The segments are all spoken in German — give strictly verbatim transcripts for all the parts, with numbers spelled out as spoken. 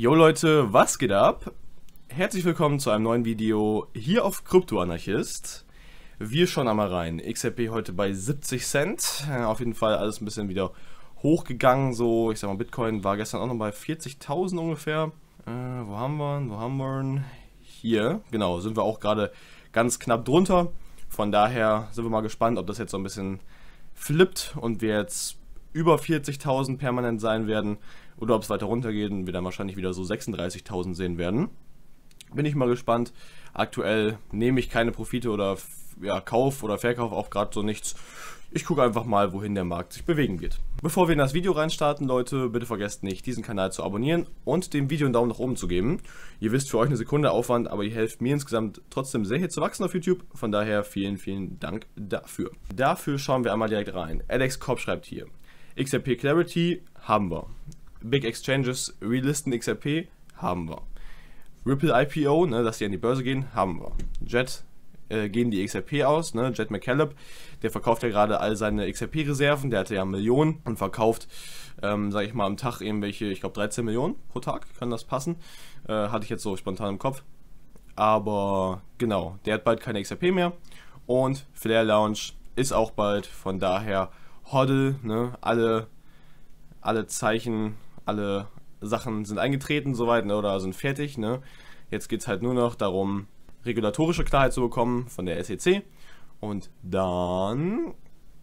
Jo Leute, was geht ab? Herzlich willkommen zu einem neuen Video hier auf Crypto Anarchist. Wir schauen einmal rein. X R P heute bei siebzig Cent. Auf jeden Fall alles ein bisschen wieder hochgegangen. So, ich sag mal, Bitcoin war gestern auch noch bei vierzigtausend ungefähr. Äh, wo haben wir ihn? Wo haben wir ihn? Hier, genau, sind wir auch gerade ganz knapp drunter. Von daher sind wir mal gespannt, ob das jetzt so ein bisschen flippt und wir jetzt über vierzigtausend permanent sein werden. Oder ob es weiter runter geht und wir dann wahrscheinlich wieder so sechsunddreißigtausend sehen werden. Bin ich mal gespannt. Aktuell nehme ich keine Profite oder ja, Kauf oder Verkauf, auch gerade so nichts. Ich gucke einfach mal, wohin der Markt sich bewegen wird. Bevor wir in das Video reinstarten, Leute, bitte vergesst nicht, diesen Kanal zu abonnieren und dem Video einen Daumen nach oben zu geben. Ihr wisst, für euch eine Sekunde Aufwand, aber ihr helft mir insgesamt trotzdem sehr hier zu wachsen auf YouTube. Von daher vielen, vielen Dank dafür. Dafür schauen wir einmal direkt rein. Alex Kopp schreibt hier, X R P Clarity haben wir. Big Exchanges relisten X R P, haben wir. Ripple I P O, ne, dass die an die Börse gehen, haben wir. Jed äh, gehen die X R P aus, ne? Jed McCaleb, der verkauft ja gerade all seine X R P-Reserven, der hatte ja Millionen und verkauft, ähm, sage ich mal, am Tag eben welche, ich glaube dreizehn Millionen pro Tag, kann das passen, äh, hatte ich jetzt so spontan im Kopf, aber genau, der hat bald keine X R P mehr und Flare Launch ist auch bald, von daher Hodl, ne, alle, alle Zeichen, alle Sachen sind eingetreten soweit, ne, oder sind fertig, ne. Jetzt geht es halt nur noch darum, regulatorische Klarheit zu bekommen von der S E C. Und dann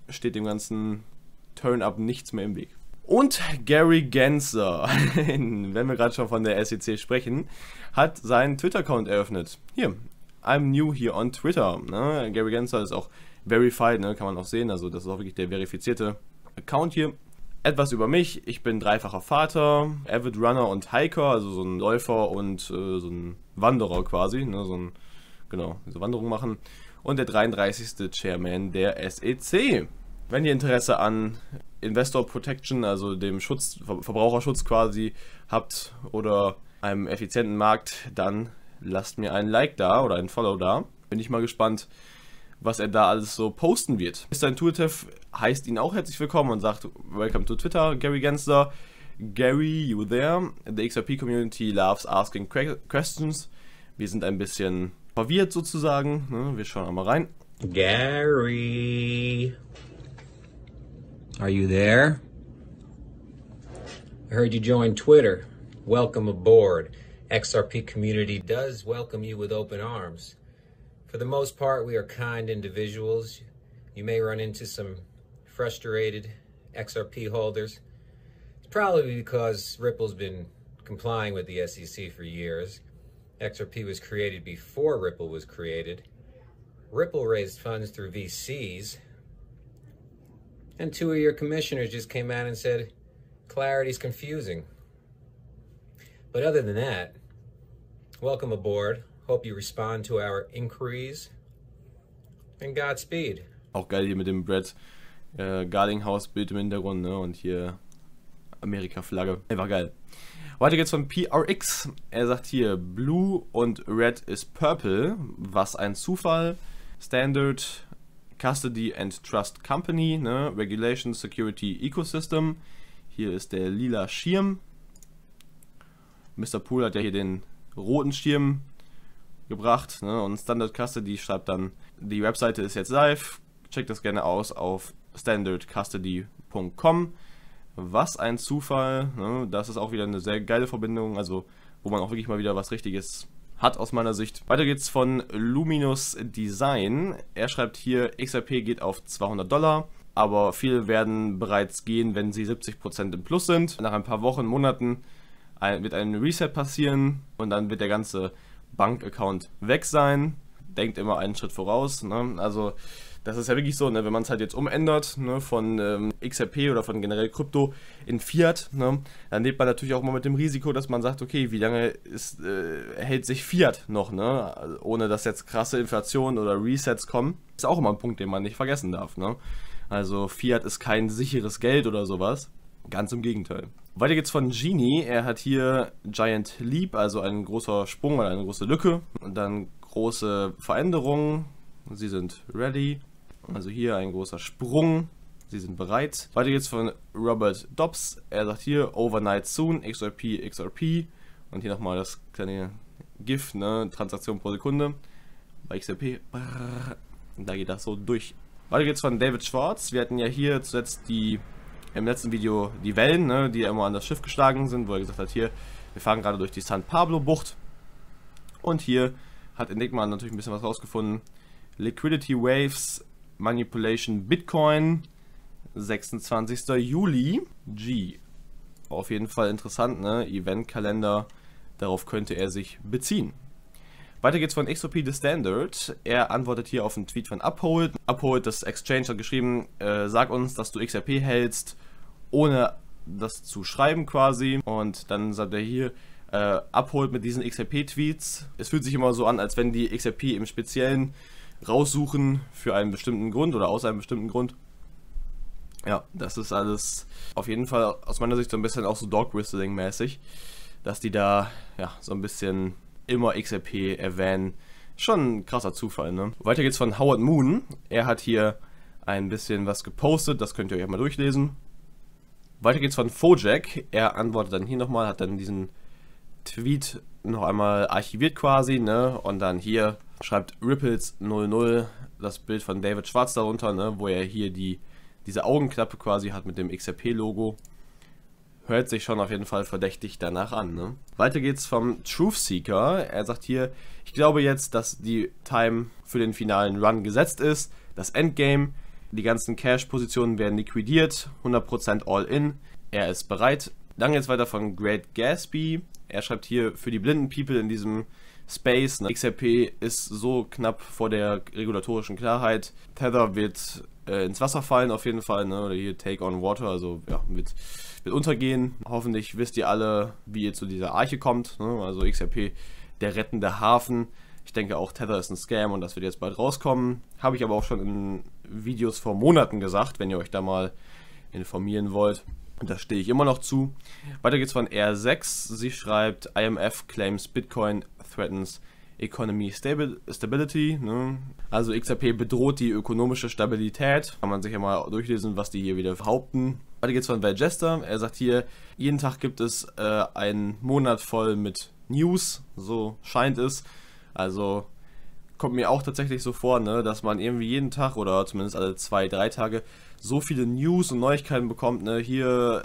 steht dem ganzen Turn-Up nichts mehr im Weg. Und Gary Gensler, wenn wir gerade schon von der S E C sprechen, hat seinen Twitter-Account eröffnet. Hier, I'm new here on Twitter. Ne. Gary Gensler ist auch verified, ne, kann man auch sehen. Also das ist auch wirklich der verifizierte Account hier. Etwas über mich, ich bin dreifacher Vater, Avid Runner und Hiker, also so ein Läufer und äh, so ein Wanderer quasi, ne, so ein, genau, diese Wanderung machen. Und der dreiunddreißigste Chairman der S E C. Wenn ihr Interesse an Investor Protection, also dem Schutz, Ver Verbraucherschutz quasi habt oder einem effizienten Markt, dann lasst mir einen Like da oder einen Follow da. Bin ich mal gespannt, was er da alles so posten wird. Mister Intuitive heißt ihn auch herzlich willkommen und sagt, welcome to Twitter, Gary Gensler. Gary, you there? The X R P Community loves asking questions. Wir sind ein bisschen verwirrt sozusagen. Wir schauen einmal rein. Gary, are you there? I heard you joined Twitter. Welcome aboard. X R P community does welcome you with open arms. For the most part, we are kind individuals. You may run into some frustrated X R P holders. It's probably because Ripple's been complying with the S E C for years. X R P was created before Ripple was created. Ripple raised funds through V Cs. And two of your commissioners just came out and said, "Clarity's confusing." But other than that, welcome aboard. Hope you respond to our inquiries and Godspeed. Auch geil hier mit dem Brad äh, Gardinghaus-Bild im Hintergrund, ne? Und hier Amerika-Flagge. Einfach geil. Weiter geht's von P R X. Er sagt hier, Blue und Red ist Purple. Was ein Zufall. Standard Custody and Trust Company, ne? Regulation Security Ecosystem. Hier ist der lila Schirm. Mister Poole hat ja hier den roten Schirm gebracht, ne? Und Standard Custody schreibt dann, die Webseite ist jetzt live, checkt das gerne aus auf standard custody punkt com. Was ein Zufall, ne? Das ist auch wieder eine sehr geile Verbindung, also wo man auch wirklich mal wieder was Richtiges hat aus meiner Sicht. Weiter geht's von Luminous Design. Er schreibt hier, X R P geht auf zweihundert Dollar, aber viele werden bereits gehen, wenn sie siebzig Prozent im Plus sind. Nach ein paar Wochen, Monaten wird ein Reset passieren und dann wird der ganze Bank-Account weg sein. Denkt immer einen Schritt voraus, ne? Also das ist ja wirklich so, ne? Wenn man es halt jetzt umändert, ne? Von ähm, X R P oder von generell Krypto in Fiat, ne? Dann lebt man natürlich auch mal mit dem Risiko, dass man sagt, okay, wie lange ist, äh, hält sich Fiat noch, ne? Also, ohne dass jetzt krasse Inflation oder Resets kommen. Ist auch immer ein Punkt, den man nicht vergessen darf, ne? Also Fiat ist kein sicheres Geld oder sowas, ganz im Gegenteil. Weiter geht's von Genie. Er hat hier Giant Leap, also ein großer Sprung oder eine große Lücke und dann große Veränderungen. Sie sind ready. Also hier ein großer Sprung. Sie sind bereit. Weiter geht's von Robert Dobbs. Er sagt hier Overnight Soon, X R P, X R P. Und hier nochmal das kleine GIF, ne? Transaktion pro Sekunde. Bei X R P. Brrr, da geht das so durch. Weiter geht's von David Schwartz. Wir hatten ja hier zuletzt die im letzten Video die Wellen, ne, die immer an das Schiff geschlagen sind, wo er gesagt hat, hier, wir fahren gerade durch die San Pablo Bucht. Und hier hat Enigma natürlich ein bisschen was rausgefunden. Liquidity Waves Manipulation Bitcoin, sechsundzwanzigster Juli. G. Auf jeden Fall interessant, ne? Eventkalender, darauf könnte er sich beziehen. Weiter geht's von X R P The Standard. Er antwortet hier auf einen Tweet von Uphold. Uphold, das Exchange, hat geschrieben, äh, sag uns, dass du X R P hältst, ohne das zu schreiben quasi. Und dann sagt er hier, äh, Uphold mit diesen X R P-Tweets. Es fühlt sich immer so an, als wenn die X R P im Speziellen raussuchen für einen bestimmten Grund oder aus einem bestimmten Grund. Ja, das ist alles auf jeden Fall aus meiner Sicht so ein bisschen auch so Dog Whistling-mäßig, dass die da ja so ein bisschen immer X R P erwähnen. Schon ein krasser Zufall, ne? Weiter geht's von Howard Moon. Er hat hier ein bisschen was gepostet, das könnt ihr euch mal durchlesen. Weiter geht's von Fojack. Er antwortet dann hier nochmal, hat dann diesen Tweet noch einmal archiviert quasi, ne? Und dann hier schreibt Ripples null null das Bild von David Schwartz darunter, ne? Wo er hier die, diese Augenklappe quasi hat mit dem X R P-Logo. Hört sich schon auf jeden Fall verdächtig danach an, ne? Weiter geht's vom Truthseeker. Er sagt hier, ich glaube jetzt, dass die Time für den finalen Run gesetzt ist. Das Endgame, die ganzen Cash-Positionen werden liquidiert. hundert Prozent All-In. Er ist bereit. Dann geht's weiter von Great Gatsby. Er schreibt hier, für die blinden People in diesem Space, ne? X R P ist so knapp vor der regulatorischen Klarheit. Tether wird äh, ins Wasser fallen auf jeden Fall, ne? Oder hier Take on Water, also ja, wird, wird untergehen. Hoffentlich wisst ihr alle, wie ihr zu dieser Arche kommt, ne? Also X R P, der rettende Hafen. Ich denke auch, Tether ist ein Scam und das wird jetzt bald rauskommen. Habe ich aber auch schon in Videos vor Monaten gesagt, wenn ihr euch da mal informieren wollt. Und da stehe ich immer noch zu. Weiter geht's von R sechs. Sie schreibt, I M F claims Bitcoin threatens economy stabil stability. Ne? Also X R P bedroht die ökonomische Stabilität. Kann man sich ja mal durchlesen, was die hier wieder behaupten. Weiter geht's von Valgester. Er sagt hier, jeden Tag gibt es äh, einen Monat voll mit News. So scheint es. Also kommt mir auch tatsächlich so vor, ne, dass man irgendwie jeden Tag oder zumindest alle zwei, drei Tage so viele News und Neuigkeiten bekommt, ne, hier,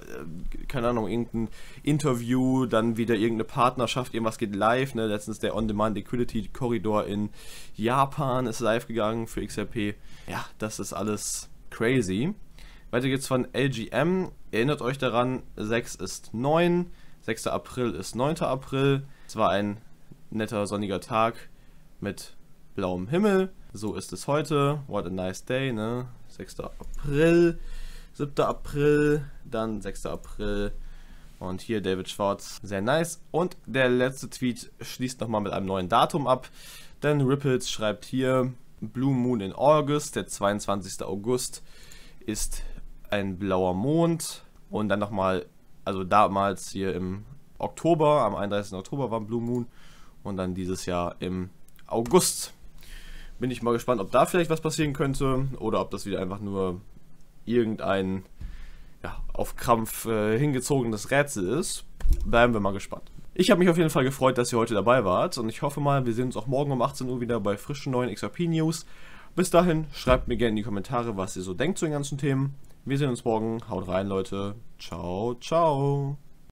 keine Ahnung, irgendein Interview, dann wieder irgendeine Partnerschaft, irgendwas geht live, ne, letztens der On-Demand-Liquidity-Korridor in Japan ist live gegangen für X R P, ja, das ist alles crazy. Weiter geht's von L G M, erinnert euch daran, sechs ist neun, sechster April ist neunter April, es war ein netter sonniger Tag mit blauem Himmel, so ist es heute, what a nice day, ne, sechster April, siebter April, dann sechster April und hier David Schwartz, sehr nice. Und der letzte Tweet schließt nochmal mit einem neuen Datum ab, denn Ripples schreibt hier, Blue Moon in August, der zweiundzwanzigste August ist ein blauer Mond und dann nochmal, also damals hier im Oktober, am einunddreißigsten Oktober war Blue Moon und dann dieses Jahr im August. Bin ich mal gespannt, ob da vielleicht was passieren könnte oder ob das wieder einfach nur irgendein ja, auf Krampf äh, hingezogenes Rätsel ist. Bleiben wir mal gespannt. Ich habe mich auf jeden Fall gefreut, dass ihr heute dabei wart und ich hoffe mal, wir sehen uns auch morgen um achtzehn Uhr wieder bei frischen neuen X R P News. Bis dahin, schreibt mir gerne in die Kommentare, was ihr so denkt zu den ganzen Themen. Wir sehen uns morgen. Haut rein, Leute. Ciao, ciao.